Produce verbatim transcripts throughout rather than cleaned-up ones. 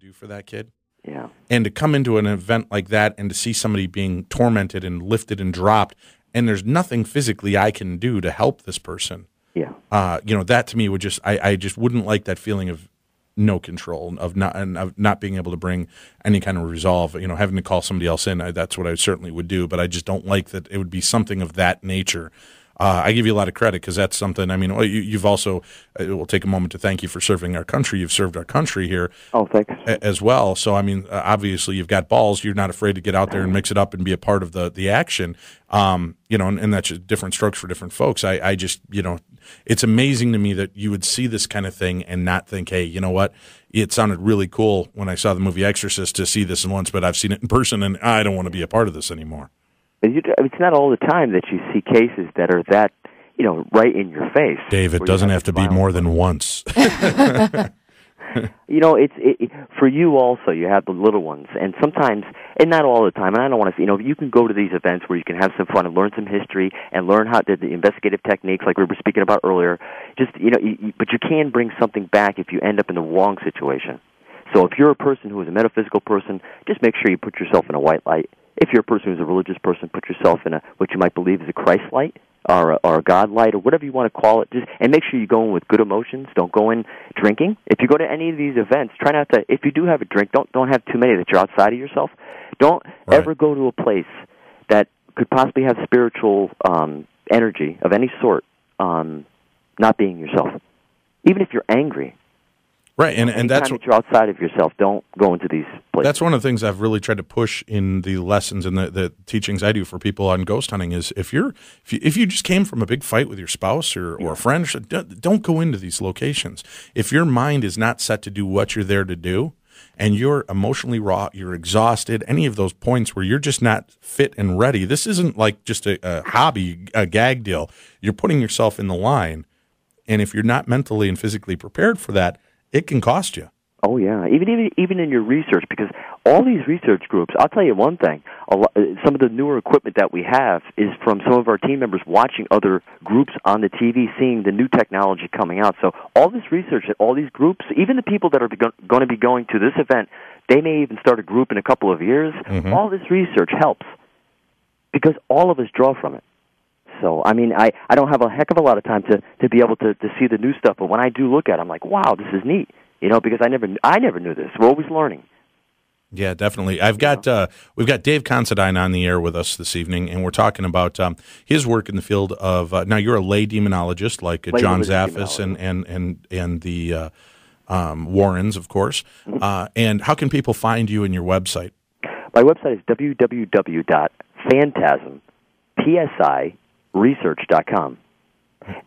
do for that kid. Yeah. And to come into an event like that and to see somebody being tormented and lifted and dropped, and there's nothing physically I can do to help this person. Yeah. Uh, you know, that to me would just, I, I just wouldn't like that feeling of no control, of not and of not being able to bring any kind of resolve. You know, having to call somebody else in, I, that's what I certainly would do, but I just don't like that it would be something of that nature. Uh, I give you a lot of credit because that's something, I mean, you, you've also, uh, we'll take a moment to thank you for serving our country. You've served our country here oh, thanks. A, as well. So, I mean, uh, obviously you've got balls. You're not afraid to get out there and mix it up and be a part of the, the action, um, you know, and, and that's just different strokes for different folks. I, I just, you know, it's amazing to me that you would see this kind of thing and not think, hey, you know what? It sounded really cool when I saw the movie Exorcist to see this once, but I've seen it in person and I don't want to be a part of this anymore. It's not all the time that you see cases that are that, you know, right in your face. Dave, it doesn't have to be more than once. You know, it's it, it, for you also, you have the little ones. And sometimes, and not all the time, and I don't want to, you know, you can go to these events where you can have some fun and learn some history and learn how to, the investigative techniques like we were speaking about earlier. Just, you know, you, but you can bring something back if you end up in the wrong situation. So if you're a person who is a metaphysical person, just make sure you put yourself in a white light. If you're a person who's a religious person, put yourself in a what you might believe is a Christ light or a, or a God light or whatever you want to call it. Just and make sure you go in with good emotions. Don't go in drinking. If you go to any of these events, try not to. If you do have a drink, don't don't have too many that you're outside of yourself. Don't right. ever go to a place that could possibly have spiritual um, energy of any sort. Um, not being yourself, even if you're angry. Right, and, and that's what you're outside of yourself. Don't go into these places. That's one of the things I've really tried to push in the lessons and the, the teachings I do for people on ghost hunting is if you're if you, if you just came from a big fight with your spouse or, or a friend, don't go into these locations. If your mind is not set to do what you're there to do, and you're emotionally raw, you're exhausted, any of those points where you're just not fit and ready. This isn't like just a, a hobby, a gag deal. You're putting yourself in the line, and if you're not mentally and physically prepared for that, it can cost you. Oh, yeah. Even, even even in your research, because all these research groups, I'll tell you one thing, a lot, some of the newer equipment that we have is from some of our team members watching other groups on the T V, seeing the new technology coming out. So all this research that all these groups, even the people that are go- going to be going to this event, they may even start a group in a couple of years. Mm-hmm. All this research helps because all of us draw from it. So, I mean, I, I don't have a heck of a lot of time to, to be able to, to see the new stuff, but when I do look at it, I'm like, wow, this is neat, you know, because I never I never knew this. We're always learning. Yeah, definitely. I've got uh, we've got Dave Considine on the air with us this evening, and we're talking about um, his work in the field of uh, now you're a lay demonologist like uh, John Zaffis and and and and the uh, um, Warrens, of course. Mm-hmm. Uh, and how can people find you and your website? My website is w w w dot phantasm psi research dot com.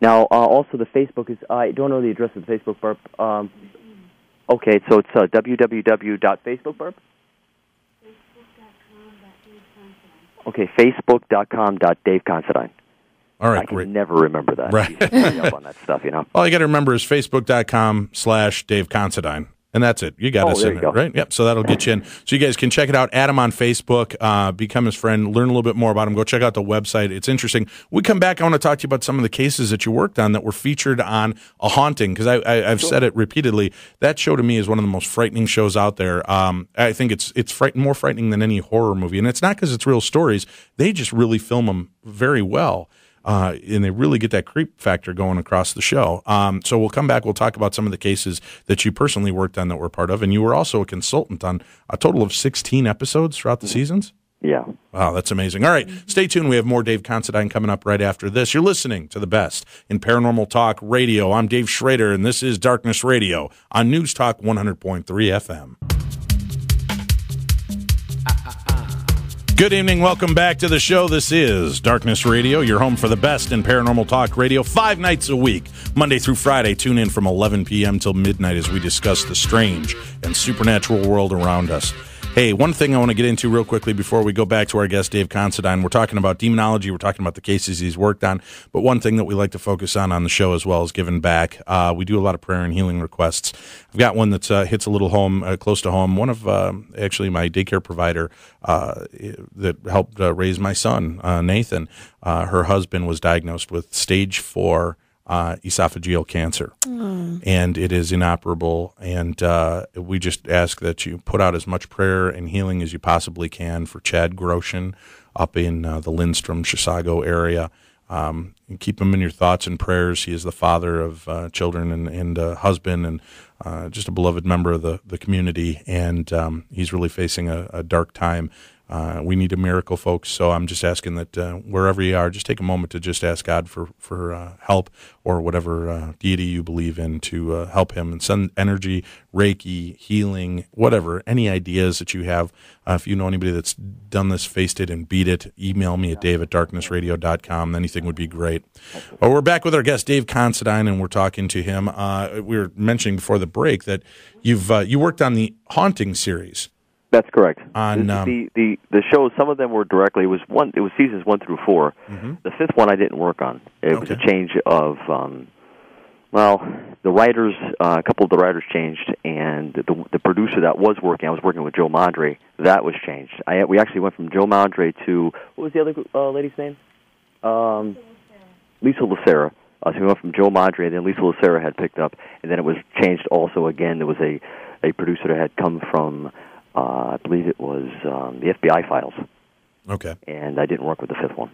Now, uh, also the Facebook is, I don't know the address of the Facebook burp. Um, okay, so it's uh, w w w dot facebook burp? facebook dot com dot dave considine. Okay, facebook dot com dot dave considine. All right, I can great. never remember that. Right. Up on that stuff, you know? All you got to remember is facebook dot com slash dave considine. And that's it. You got oh, us in it, go. right? Yep. So that'll get you in. So you guys can check it out. Add him on Facebook. Uh, become his friend. Learn a little bit more about him. Go check out the website. It's interesting. When we come back, I want to talk to you about some of the cases that you worked on that were featured on A Haunting, because I, I, I've sure. said it repeatedly. That show to me is one of the most frightening shows out there. Um, I think it's it's fright- more frightening than any horror movie, and it's not because it's real stories. They just really film them very well. Uh, and they really get that creep factor going across the show. Um, so we'll come back. We'll talk about some of the cases that you personally worked on that were part of. And you were also a consultant on a total of sixteen episodes throughout the seasons. Yeah. Wow, that's amazing. All right, stay tuned. We have more Dave Considine coming up right after this. You're listening to the best in paranormal talk radio. I'm Dave Schrader, and this is Darkness Radio on News Talk one hundred point three F M. Good evening. Welcome back to the show. This is Darkness Radio, your home for the best in paranormal talk radio, five nights a week, Monday through Friday. Tune in from eleven p.m. till midnight as we discuss the strange and supernatural world around us. Hey, one thing I want to get into real quickly before we go back to our guest, Dave Considine. We're talking about demonology. We're talking about the cases he's worked on. But one thing that we like to focus on on the show as well is giving back. Uh, we do a lot of prayer and healing requests. I've got one that uh, hits a little home, uh, close to home. One of uh, actually my daycare provider uh, that helped uh, raise my son, uh, Nathan, uh, her husband was diagnosed with stage four uh, esophageal cancer. Mm. And it is inoperable. And uh, we just ask that you put out as much prayer and healing as you possibly can for Chad Groshen up in uh, the Lindstrom, Chisago area. Um, and keep him in your thoughts and prayers. He is the father of uh, children and, and uh, husband and uh, just a beloved member of the, the community. And um, he's really facing a, a dark time. Uh, we need a miracle, folks. So I'm just asking that uh, wherever you are, just take a moment to just ask God for, for uh, help or whatever uh, deity you believe in to uh, help him and send energy, Reiki, healing, whatever, any ideas that you have. Uh, if you know anybody that's done this, faced it, and beat it, email me at dave at darkness radio dot com. Anything would be great. Well, we're back with our guest, Dave Considine, and we're talking to him. Uh, we were mentioning before the break that you've uh, you worked on the Haunting series. That's correct. On, um, the, the the shows, some of them were directly. It was one. It was seasons one through four. Mm-hmm. The fifth one I didn't work on. It okay. was a change of, um, well, the writers. Uh, a couple of the writers changed, and the the producer that was working. I was working with Joe Madre. That was changed. I we actually went from Joe Madre to what was the other uh, lady's name? Um, Lisa Lucera. Uh, so we went from Joe Madre, and then Lisa Lucera had picked up, and then it was changed. Also, again, there was a a producer that had come from. Uh, I believe it was um, the F B I Files. Okay. And I didn't work with the fifth one.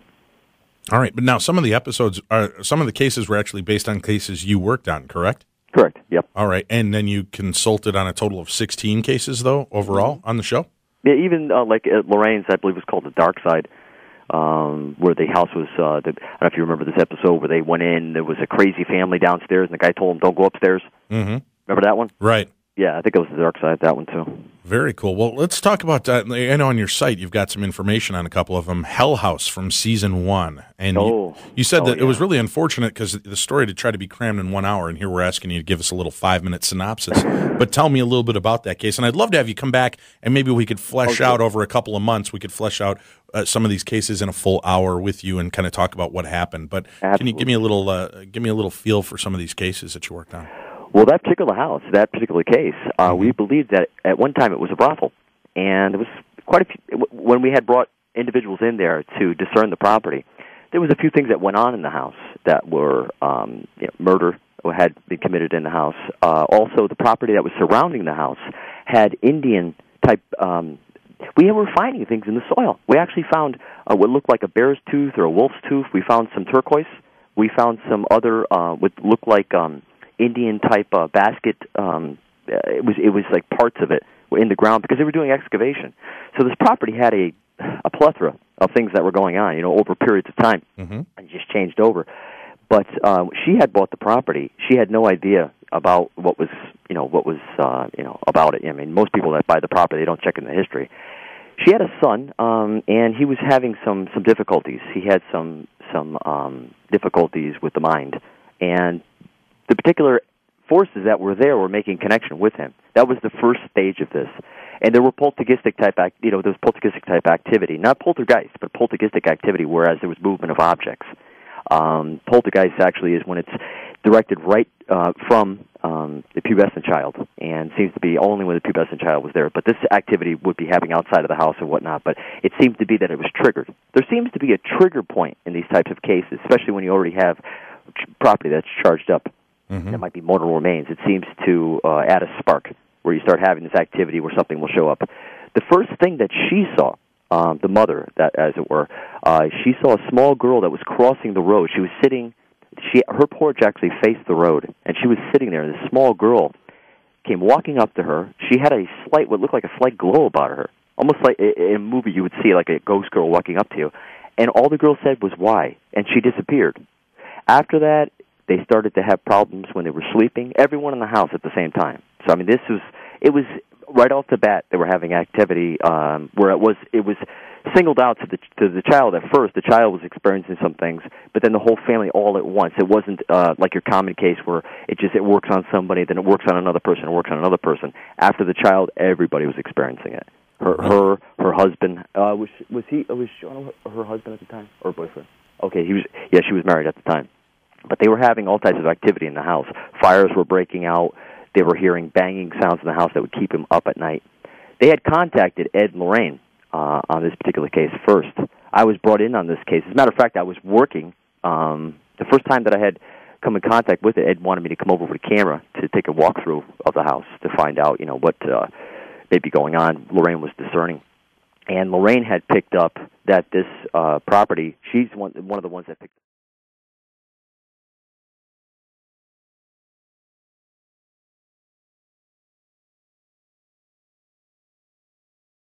All right. But now some of the episodes, are, some of the cases were actually based on cases you worked on, correct? Correct, yep. All right. And then you consulted on a total of sixteen cases, though, overall on the show? Yeah, even uh, like uh, Lorraine's, I believe, was called The Dark Side, um, where the house was, uh, the, I don't know if you remember this episode, where they went in, there was a crazy family downstairs, and the guy told them, don't go upstairs. Mm-hmm. Remember that one? Right. Yeah, I think it was The Dark Side, that one, too. Very cool. Well, let's talk about, uh, I know on your site you've got some information on a couple of them. Hell House from season one. And oh, you, you said oh, that yeah. It was really unfortunate because the story to try to be crammed in one hour, and here we're asking you to give us a little five-minute synopsis. But tell me a little bit about that case. And I'd love to have you come back, and maybe we could flesh oh, sure. out over a couple of months, we could flesh out uh, some of these cases in a full hour with you and kind of talk about what happened. But Absolutely. Can you give me a little uh, give me a little feel for some of these cases that you worked on? Well, that particular house, that particular case, uh, we believed that at one time it was a brothel, and it was quite a few. When we had brought individuals in there to discern the property, there was a few things that went on in the house that were um, you know, murder had been committed in the house. Uh, also, the property that was surrounding the house had Indian type. Um, we were finding things in the soil. We actually found uh, what looked like a bear's tooth or a wolf's tooth. We found some turquoise. We found some other uh, what looked like. Um, Indian type uh, basket. Um, it was it was like parts of it were in the ground because they were doing excavation. So this property had a a plethora of things that were going on, you know, over periods of time, mm-hmm. and just changed over. But uh, she had bought the property. She had no idea about what was you know what was uh, you know about it. I mean, most people that buy the property, they don't check in the history. She had a son, um, and he was having some some difficulties. He had some some um, difficulties with the mind and. The particular forces that were there were making connection with him. That was the first stage of this, and there were poltergeistic type, act, you know, there was poltergeistic type activity, not poltergeist, but poltergeistic activity. Whereas there was movement of objects. Um, poltergeist actually is when it's directed right uh, from um, the pubescent child, and seems to be only when the pubescent child was there. But this activity would be happening outside of the house and whatnot. But it seems to be that it was triggered. There seems to be a trigger point in these types of cases, especially when you already have property that's charged up. Mm-hmm. That might be mortal remains. It seems to uh, add a spark where you start having this activity where something will show up. The first thing that she saw, um, the mother, that as it were, uh, she saw a small girl that was crossing the road. She was sitting, she her porch actually faced the road, and she was sitting there, and this small girl came walking up to her. She had a slight, what looked like a slight glow about her, almost like in a movie you would see, like a ghost girl walking up to you. And all the girl said was, why? And she disappeared. After that, they started to have problems when they were sleeping, everyone in the house at the same time. So, I mean, this was, it was right off the bat they were having activity um, where it was it was singled out to the to the child at first. The child was experiencing some things, but then the whole family all at once. It wasn't uh, like your common case where it just it works on somebody, then it works on another person, it works on another person. After the child, everybody was experiencing it. Her, her, her husband, uh, was, was he, was she, her husband at the time, or boyfriend? Okay, he was, yeah, she was married at the time. But they were having all types of activity in the house. Fires were breaking out. They were hearing banging sounds in the house that would keep him up at night. They had contacted Ed and Lorraine uh, on this particular case first. I was brought in on this case. As a matter of fact, I was working. Um, the first time that I had come in contact with it. Ed wanted me to come over with a camera to take a walkthrough of the house to find out, you know, what uh, may be going on. Lorraine was discerning. And Lorraine had picked up that this uh, property, she's one, one of the ones that picked up.